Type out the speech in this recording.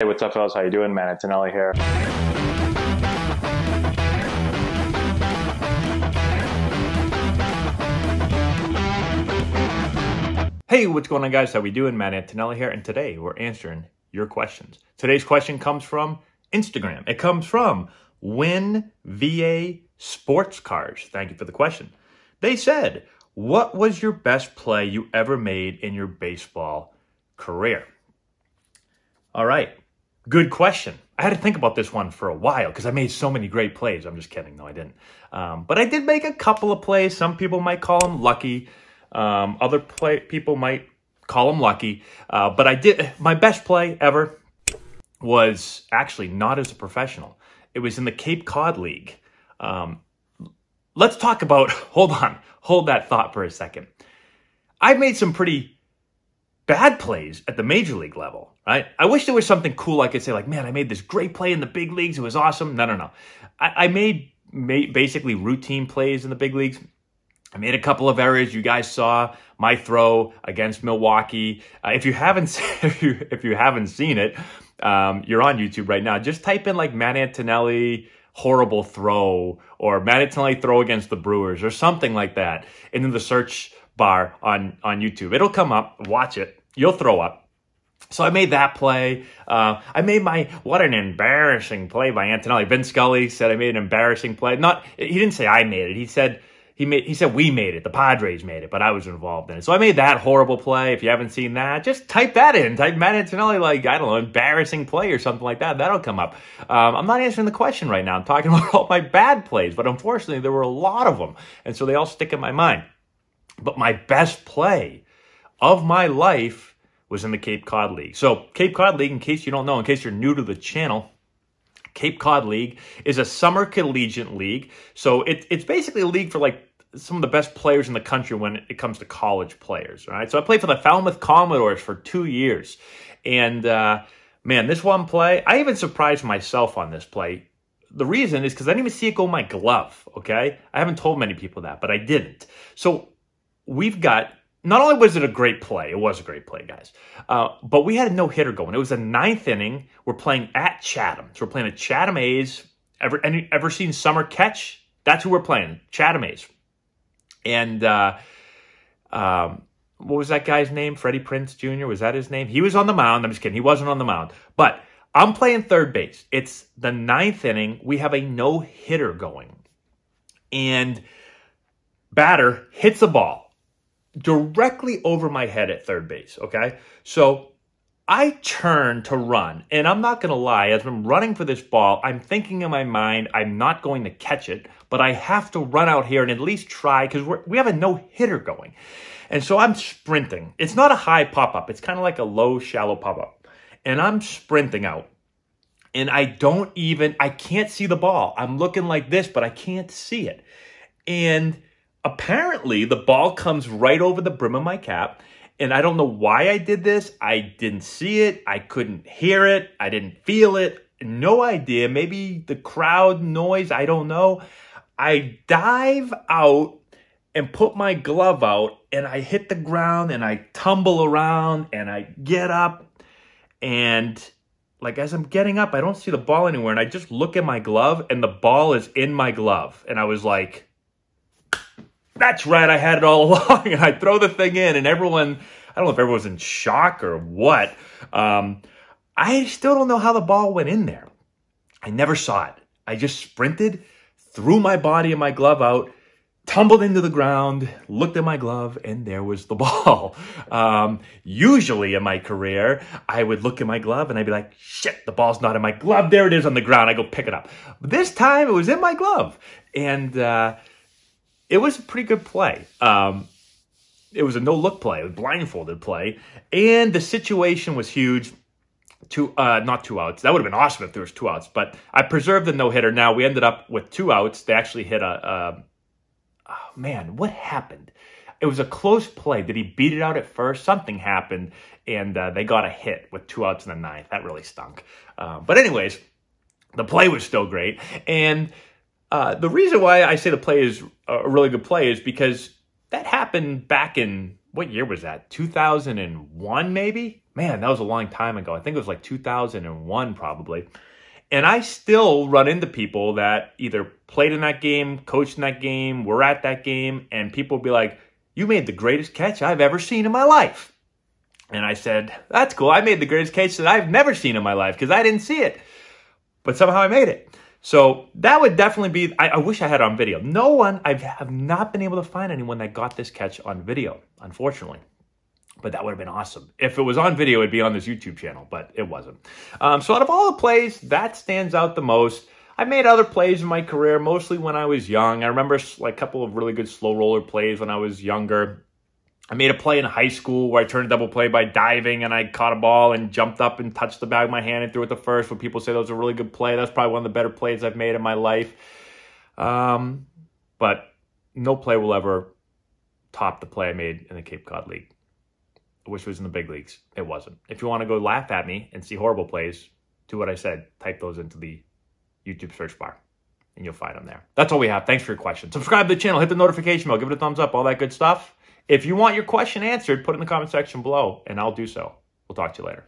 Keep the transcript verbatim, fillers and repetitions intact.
Hey, what's up, fellas? How you doing? Matt Antonelli here. Hey, what's going on, guys? How we doing? Matt Antonelli here, and today we're answering your questions. Today's question comes from Instagram. It comes from WinVA Sports Cards. Thank you for the question. They said, what was your best play you ever made in your baseball career? All right. Good question. I had to think about this one for a while because I made so many great plays. I'm just kidding. No, I didn't. Um, but I did make a couple of plays. Some people might call them lucky. Um, other play people might call them lucky. Uh, but I did. My best play ever was actually not as a professional. It was in the Cape Cod League. Um, let's talk about. Hold on. Hold that thought for a second. I've made some pretty bad plays at the major league level, right? I wish there was something cool I could say, like, man, I made this great play in the big leagues. It was awesome. No, no, no. I, I made, made basically routine plays in the big leagues. I made a couple of errors. You guys saw my throw against Milwaukee. Uh, if you haven't, if you, if you haven't seen it, um, you're on YouTube right now. Just type in like Matt Antonelli horrible throw or Matt Antonelli throw against the Brewers or something like that into the search bar on on YouTube. It'll come up. Watch it. You'll throw up. So I made that play. Uh, I made my, what an embarrassing play by Antonelli. Vin Scully said I made an embarrassing play. Not, he didn't say I made it. He said, he made, he said we made it. The Padres made it, but I was involved in it. So I made that horrible play. If you haven't seen that, just type that in. Type Matt Antonelli, like, I don't know, embarrassing play or something like that. That'll come up. Um, I'm not answering the question right now. I'm talking about all my bad plays, but unfortunately there were a lot of them. And so they all stick in my mind. But my best play of my life was in the Cape Cod League. So Cape Cod League, in case you don't know, in case you're new to the channel, Cape Cod League is a summer collegiate league. So it, it's basically a league for like some of the best players in the country when it comes to college players, right? So I played for the Falmouth Commodores for two years. And uh, man, this one play, I even surprised myself on this play. The reason is because I didn't even see it go in my glove, okay? I haven't told many people that, but I didn't. So we've got... Not only was it a great play, it was a great play, guys, uh, but we had a no-hitter going. It was the ninth inning. We're playing at Chatham. So we're playing at Chatham A's. Ever, any, ever seen Summer Catch? That's who we're playing, Chatham A's. And uh, um, what was that guy's name? Freddie Prince Junior Was that his name? He was on the mound. I'm just kidding. He wasn't on the mound. But I'm playing third base. It's the ninth inning. We have a no-hitter going. And batter hits a ball directly over my head at third base, okay? So I turn to run, and I'm not going to lie, as I'm running for this ball, I'm thinking in my mind, I'm not going to catch it, but I have to run out here and at least try because we have a no-hitter going. And so I'm sprinting. It's not a high pop-up. It's kind of like a low, shallow pop-up. And I'm sprinting out, and I don't even, I can't see the ball. I'm looking like this, but I can't see it. And apparently, the ball comes right over the brim of my cap, and I don't know why I did this. I didn't see it. I couldn't hear it. I didn't feel it. No idea. Maybe the crowd noise. I don't know. I dive out and put my glove out, and I hit the ground, and I tumble around, and I get up, and like as I'm getting up, I don't see the ball anywhere, and I just look at my glove, and the ball is in my glove, and I was like, that's right, I had it all along, and I throw the thing in, and everyone, I don't know if everyone was in shock or what. Um, I still don't know how the ball went in there. I never saw it. I just sprinted, threw my body and my glove out, tumbled into the ground, looked at my glove, and there was the ball. Um, usually in my career, I would look at my glove, and I'd be like, shit, the ball's not in my glove. There it is on the ground. I go pick it up. But this time, it was in my glove, and... Uh, It was a pretty good play. Um, it was a no-look play. It was a blindfolded play. And the situation was huge. Two, uh, not two outs. That would have been awesome if there was two outs. But I preserved the no-hitter. Now, we ended up with two outs. They actually hit a... a oh, man, what happened? It was a close play. Did he beat it out at first? Something happened, and uh, they got a hit with two outs in the ninth. That really stunk. Uh, but anyways, the play was still great. And... Uh, the reason why I say the play is a really good play is because that happened back in, what year was that? two thousand one, maybe? Man, that was a long time ago. I think it was like two thousand one probably. And I still run into people that either played in that game, coached in that game, were at that game, and people be like, you made the greatest catch I've ever seen in my life. And I said, that's cool. I made the greatest catch that I've never seen in my life because I didn't see it. But somehow I made it. So that would definitely be, I, I wish I had it on video. No one, I have not been able to find anyone that got this catch on video, unfortunately. But that would have been awesome. If it was on video, it'd be on this YouTube channel, but it wasn't. Um, so out of all the plays, that stands out the most. I made other plays in my career, mostly when I was young. I remember like a couple of really good slow roller plays when I was younger. I made a play in high school where I turned a double play by diving, and I caught a ball and jumped up and touched the bag with my hand and threw it to first. When people say that was a really good play, that's probably one of the better plays I've made in my life. Um, but no play will ever top the play I made in the Cape Cod League. I wish it was in the big leagues. It wasn't. If you want to go laugh at me and see horrible plays, do what I said. Type those into the YouTube search bar, and you'll find them there. That's all we have. Thanks for your question. Subscribe to the channel. Hit the notification bell. Give it a thumbs up. All that good stuff. If you want your question answered, put it in the comment section below, and I'll do so. We'll talk to you later.